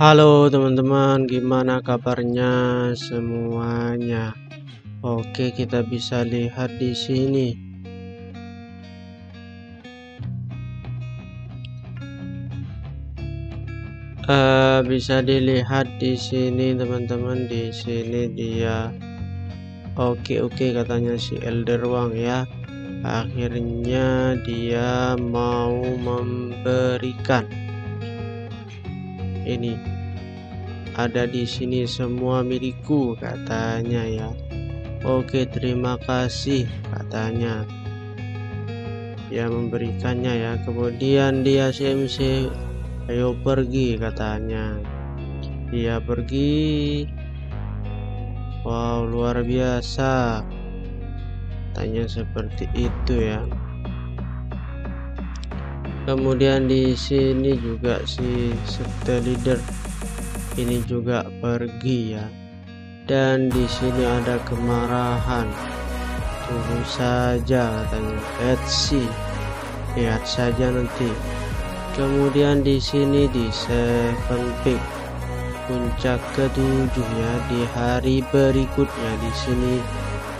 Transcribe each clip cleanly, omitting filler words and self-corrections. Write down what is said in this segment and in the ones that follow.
Halo teman-teman, gimana kabarnya semuanya? Oke, kita bisa lihat di sini. Bisa dilihat di sini teman-teman, di sini dia. Oke, katanya si Elder Wang ya. Akhirnya dia mau memberikan. Ini ada di sini, semua milikku katanya ya. Oke, terima kasih katanya. Dia memberikannya ya. Kemudian dia CMC, ayo pergi katanya. Dia pergi. Wow, luar biasa. Tanya seperti itu ya. Kemudian di sini juga si sector leader ini juga pergi ya. Dan di sini ada kemarahan. Tunggu saja katanya. Lihat saja nanti. Kemudian di sini di Seven Peak, puncak ketujuh ya, di hari berikutnya. Di sini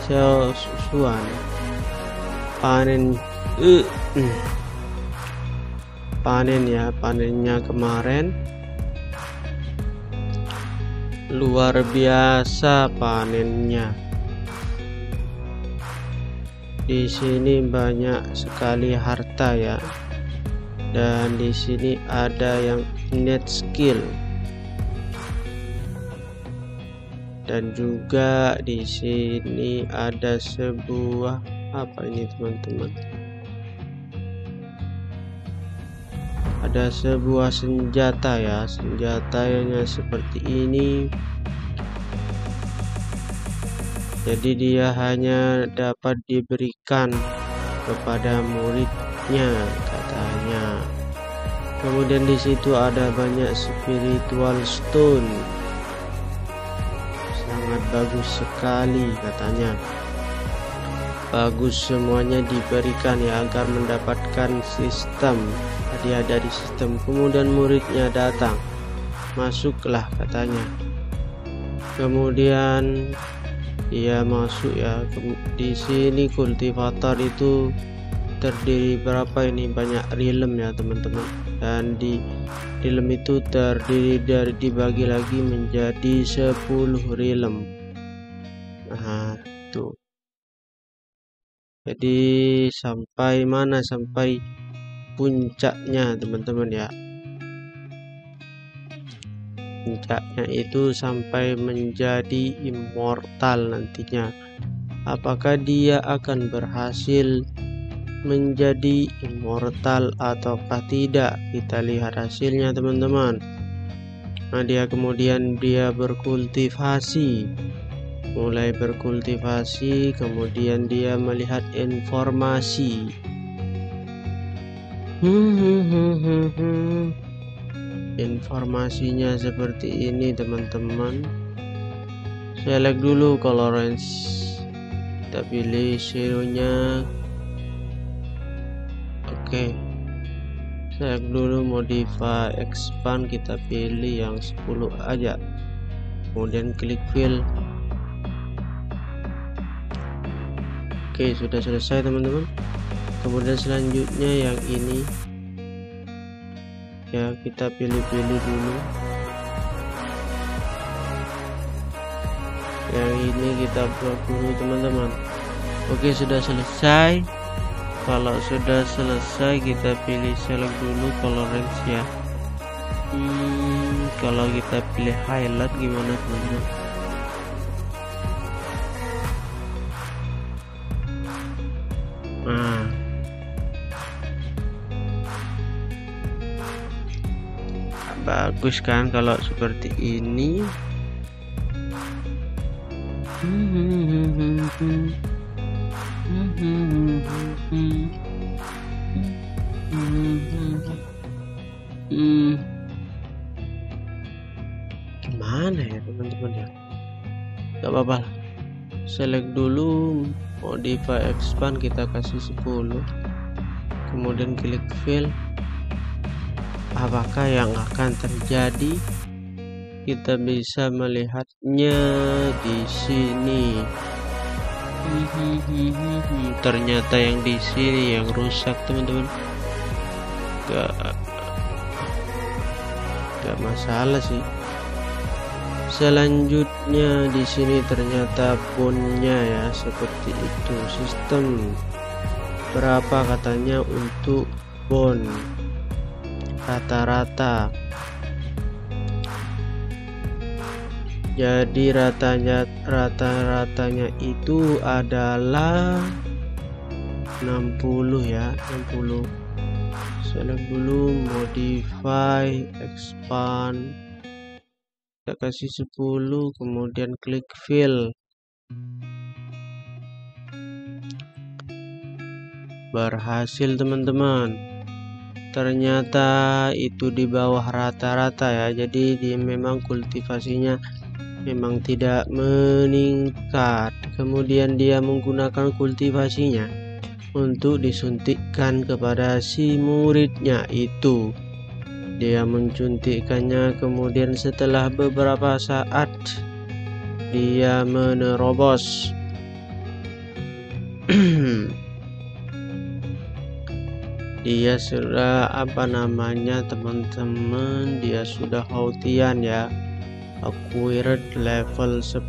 Seosuan panen panennya kemarin luar biasa panennya. Di sini banyak sekali harta ya. Dan di sini ada yang net skill. Dan juga di sini ada sebuah apa ini teman-teman? Ada sebuah senjata ya, senjatanya seperti ini. Jadi dia hanya dapat diberikan kepada muridnya katanya. Kemudian di situ ada banyak spiritual stone, sangat bagus sekali katanya. Bagus semuanya diberikan ya, agar mendapatkan sistem dia dari sistem. Kemudian muridnya datang, masuklah katanya. Kemudian dia masuk ya. Di sini kultivator itu terdiri berapa ini, banyak realm ya teman-teman. Dan di realm itu terdiri dari, dibagi lagi menjadi 10 realm. Nah tuh. Jadi sampai mana? Sampai puncaknya teman-teman ya. Puncaknya itu sampai menjadi immortal nantinya. Apakah dia akan berhasil menjadi immortal ataukah tidak? Kita lihat hasilnya teman-teman. Nah dia kemudian dia berkultivasi, mulai berkultivasi. Kemudian dia melihat informasi. Informasinya seperti ini teman-teman. Select dulu color range, kita pilih shadownya. Oke, select dulu modify expand, kita pilih yang 10 aja. Kemudian klik fill. Oke, sudah selesai teman-teman. Kemudian selanjutnya yang ini ya, kita pilih-pilih dulu. Yang ini kita blok dulu teman-teman. Oke, sudah selesai. Kalau sudah selesai kita pilih select dulu color range ya. Kalau kita pilih highlight gimana teman-teman? Bagus kan kalau seperti ini. Gimana ya teman-teman ya? Gak apa-apa lah. Select dulu modify expand, kita kasih 10. Kemudian klik fill. Apakah yang akan terjadi? kita bisa melihatnya di sini. Ternyata yang di sini yang rusak, teman-teman. Gak masalah sih. Selanjutnya di sini ternyata ponnya ya seperti itu. Sistem berapa katanya untuk pon rata-rata. Jadi rata-ratanya itu adalah 60 ya, 60. Select dulu modify, expand. Kita kasih 10, kemudian klik fill. Berhasil, teman-teman. Ternyata itu di bawah rata-rata ya. Jadi memang kultivasinya memang tidak meningkat. Kemudian dia menggunakan kultivasinya untuk disuntikkan kepada si muridnya itu. Dia mensuntikkannya, kemudian setelah beberapa saat dia menerobos. Dia sudah teman-teman, dia sudah Houtian ya, acquired level 10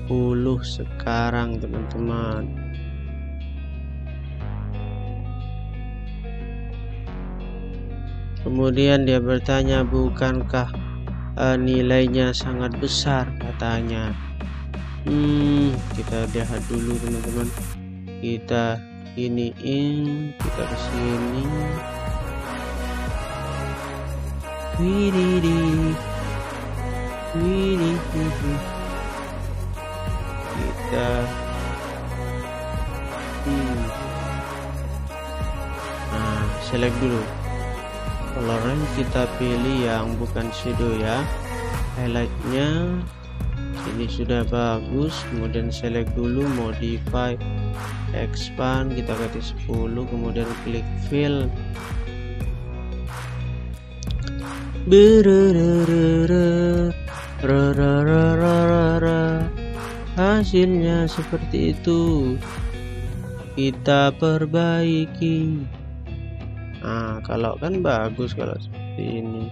sekarang, teman-teman. Kemudian dia bertanya, bukankah nilainya sangat besar katanya. Kita lihat dulu, teman-teman. Kita iniin, kita kesini. Kita nah, select dulu colornya, kita pilih yang bukan shadow ya, highlightnya. Ini sudah bagus. Kemudian select dulu modify, expand, kita ganti 10, kemudian klik fill. Hasilnya seperti itu. Kita perbaiki. Nah, kalau kan bagus kalau seperti ini.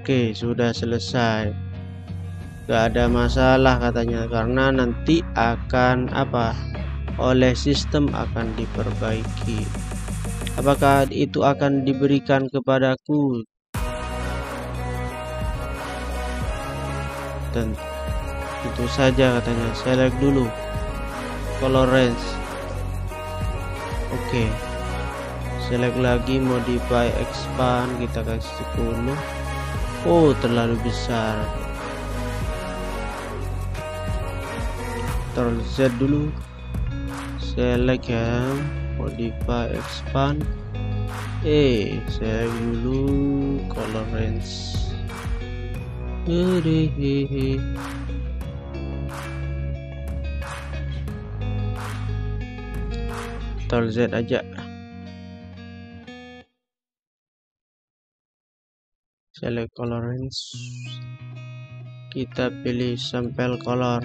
Oke, sudah selesai. Gak ada masalah katanya, karena nanti akan oleh sistem akan diperbaiki. Apakah itu akan diberikan kepadaku? Dan itu saja katanya. Select dulu color range. Oke, select lagi modify, expand, kita kasih 10. Oh, terlalu besar. Ctrl Z dulu, select ya, modify, expand. Select dulu color range. Ctrl Z aja. Select color range. Kita pilih sampel color.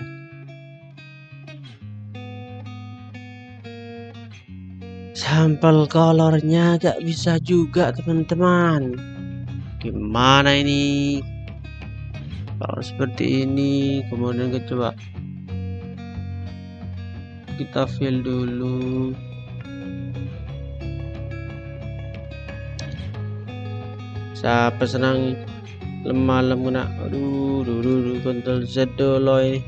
Sampel colornya gak bisa juga, teman-teman. Gimana ini? Kalau seperti ini, kemudian kita coba, kita fill dulu. Siapa senang lemah lemuna? Aduh, Ctrl Z dulu ini.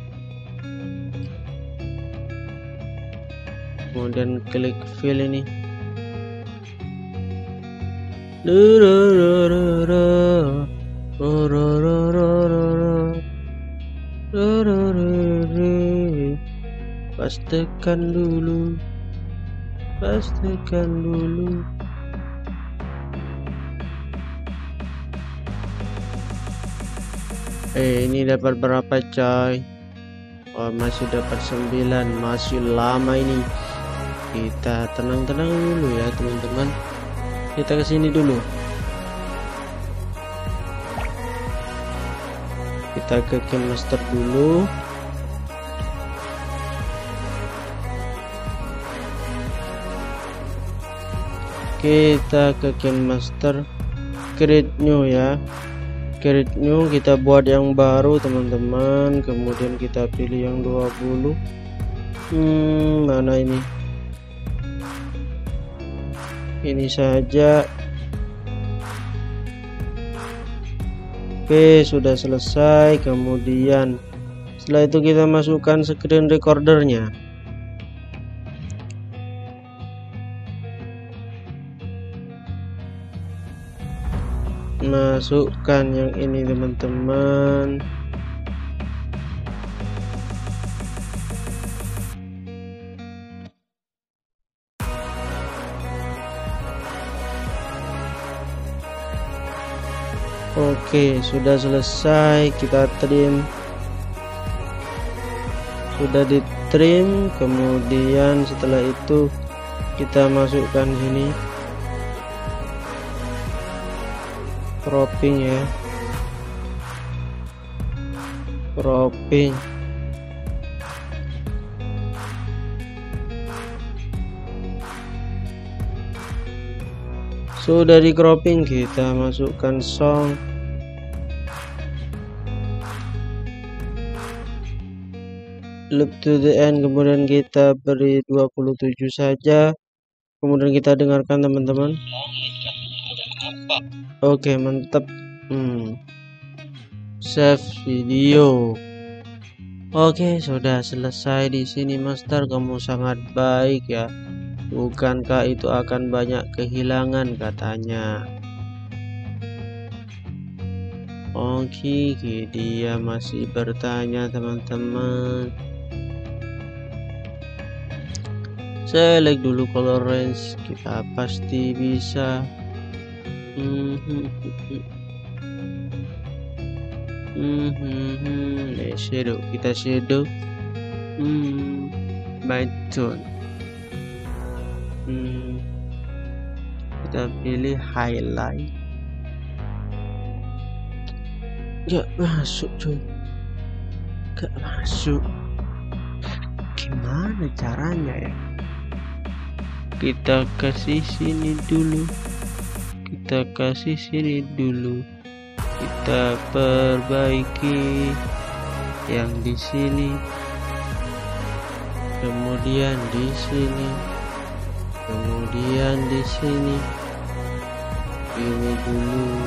Kemudian klik fill ini. Pastikan dulu. Ini dapat berapa, coy? Oh, masih dapat 9, masih lama ini. Kita tenang-tenang dulu ya, teman-teman. Kita kesini dulu. Kita ke game master dulu. Kita ke game master, create new ya, create new, kita buat yang baru teman-teman. Kemudian kita pilih yang 20. Mana ini, ini saja. Oke, sudah selesai. Kemudian setelah itu kita masukkan screen recordernya. Masukkan yang ini teman-teman. Oke, sudah selesai. Kita trim, sudah di trim. Kemudian setelah itu kita masukkan sini cropping ya, cropping. Sudah di cropping, kita masukkan song. Loop to the end, kemudian kita beri 27 saja. Kemudian kita dengarkan teman-teman. Oke, mantap. Save video. Oke, sudah selesai di sini master. Kamu sangat baik ya. Bukankah itu akan banyak kehilangan katanya. Oke, dia masih bertanya teman-teman. Select dulu color range, kita pasti bisa. Shadow, kita shadow by tone. Kita pilih highlight. Gak masuk cuy, gak masuk. Gimana caranya ya? Kita kasih sini dulu, kita kasih sini dulu, kita perbaiki yang di sini, kemudian di sini, kemudian di sini. Ini dulu.